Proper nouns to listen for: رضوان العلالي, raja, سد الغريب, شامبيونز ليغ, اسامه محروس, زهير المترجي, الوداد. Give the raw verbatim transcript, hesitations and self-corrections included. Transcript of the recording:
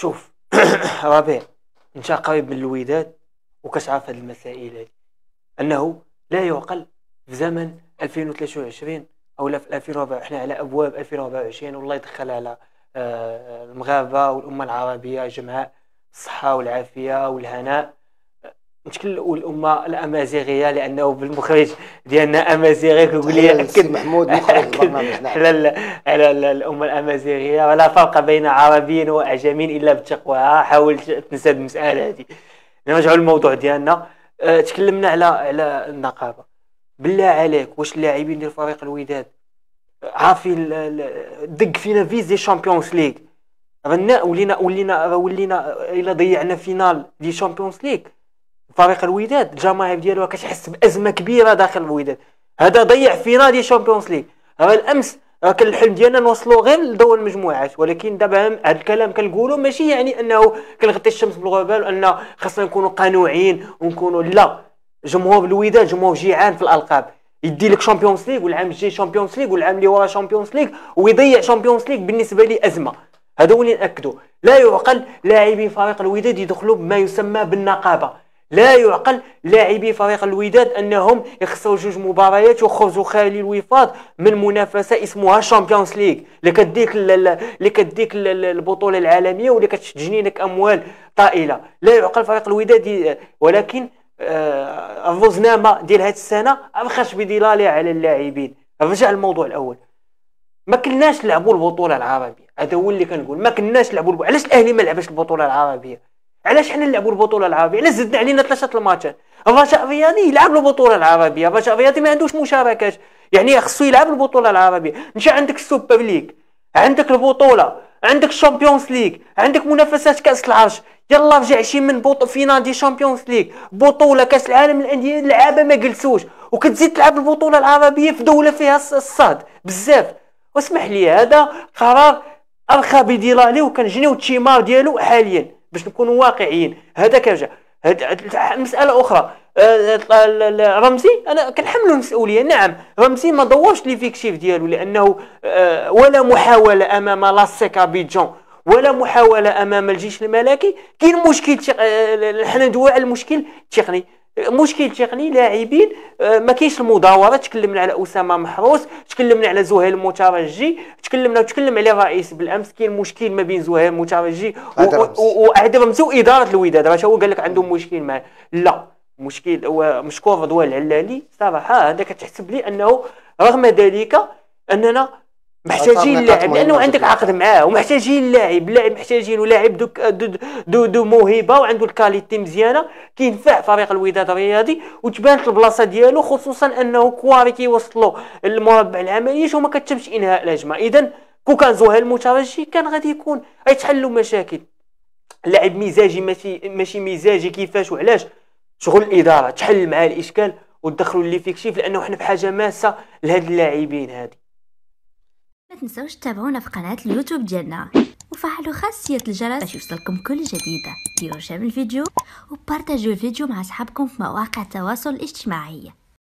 شوف ربيع انت قريب من الوداد وكتعرف هذه المسائل هذه، انه لا يعقل في زمن ألفين وثلاثة وعشرين او لا في ألفين وأربعة، احنا على ابواب ألفين وأربعة وعشرين والله يدخل على المغاربه والامه العربيه جمعاء الصحه والعافيه والهناء مشكل، والامه الامازيغيه لانه بالمخرج ديالنا امازيغي كيقول لي اكد محمود مخرج على على الامه الامازيغيه، ولا فرق بين عربي واعجمي الا بتقواها. حاول تنسى المساله هذه. نرجعوا للموضوع ديالنا، أه تكلمنا على على النقابه. بالله عليك واش اللاعبين ديال فريق الوداد عارفين دق فينا فيز دي شامبيونز ليغ؟ رنا ولينا ولينا ولينا الا ضيعنا فينال دي شامبيونز ليغ فريق الوداد الجماهير ديالو كتحس بازمه كبيره داخل الوداد، هذا ضيع فينال ديال الشامبيونز ليغ. راه الامس راه كان الحلم ديالنا نوصلوا غير لدور المجموعات، ولكن دابا هذا الكلام كنقولوا ماشي يعني انه كنغطي الشمس بالغربال وان خاصنا نكونوا قانوعيين ونكونوا، لا، جمهور الوداد جمهور جيعان في الالقاب، يدي لك شامبيونز ليغ والعام الجاي شامبيونز ليغ والعام اللي وراه شامبيونز ليغ ويضيع شامبيونز ليغ، بالنسبه لي ازمه. هذا هو اللي ناكدوا، لا يعقل لاعبي فريق الوداد يدخلوا بما يسمى بالنقابه، لا يعقل لاعبي فريق الوداد انهم يخسروا جوج مباريات ويخرجوا خالي الوفاض من منافسه اسمها شامبيونز ليغ اللي كديك اللي كديك البطوله العالميه واللي كتجني لك اموال طائله. لا يعقل فريق الوداد، ولكن آه الرزنامه ديال هذه السنه ما بخاش بظلاله على اللاعبين. رجع الموضوع الاول، ما كناش نلعبوا البطوله العربيه، هذا هو اللي كنقول، ما كناش نلعبوا. علاش الاهلي ما لعبش البطوله العربيه؟ علاش حنا نلعبوا البطوله العربيه؟ علاش زدنا علينا ثلاثه الماتشات؟ الرجاء الرياضي يلعب البطوله العربيه، الرجاء الرياضي ما عندوش مشاركات، يعني خصو يلعب البطوله العربيه. انت عندك السوبر ليغ، عندك البطوله، عندك الشامبيونز ليغ، عندك منافسات كاس العرش، يلا رجع شي من بوط فينال دي شامبيونز ليغ، بطوله كاس العالم للانديه، اللعابه ما جلسوش، وكتزيد تلعب البطوله العربيه في دوله فيها الصهد بزاف. واسمح لي، هذا قرار ارخى بديلالي وكنجنيو التيمار ديالو حاليا باش نكونوا واقعيين. هذا كرجع مساله اخرى. رمزي انا كنحملو المسؤوليه، نعم رمزي ما دورش ليفيكتيف ديالو، لانه ولا محاوله امام لاسيك ابيجان ولا محاوله امام الجيش الملكي. كاين مشكل حنا ندويو على المشكل التقني، مشكل تقني لاعبين، ما كاينش المداوره. تكلمنا على اسامه محروس، تكلمنا على زهير المترجي، تكلمنا وتكلم عليه الرئيس بالامس. كاين مشكل ما بين زهير المترجي وعهد رمزي واداره الوداد. راه هو قال لك عندهم مشكل معاه، لا مشكل. مشكور رضوان العلالي صراحه، هذا كتحسب لي انه رغم ذلك اننا محتاجين اللاعب، لانه عندك عقد معاه ومحتاجين اللاعب، اللاعب محتاجينه، لاعب دو دو دو موهبه وعنده الكاليتي مزيانه كينفع فريق الوداد الرياضي وتبانت البلاصه ديالو، خصوصا انه كواري كيوصلوا للمربع العملي وما كتمش انهاء الهجمه. اذا كون كان زهير المترجي كان غادي يكون غيتحلوا مشاكل. اللاعب مزاجي ماشي ماشي مزاجي، كيفاش وعلاش؟ شغل الاداره تحل معاه الاشكال وتدخلوا ليفيكتيف، لانه حنا بحاجه ماسه لهاد اللاعبين هادي. ما تنسوش تتابعونا في قناة اليوتيوب ديالنا وفعلوا خاصية الجرس باش يوصلكم كل جديد. ديروا شير الفيديو وبارطاجيو الفيديو مع اصحابكم في مواقع التواصل الاجتماعي.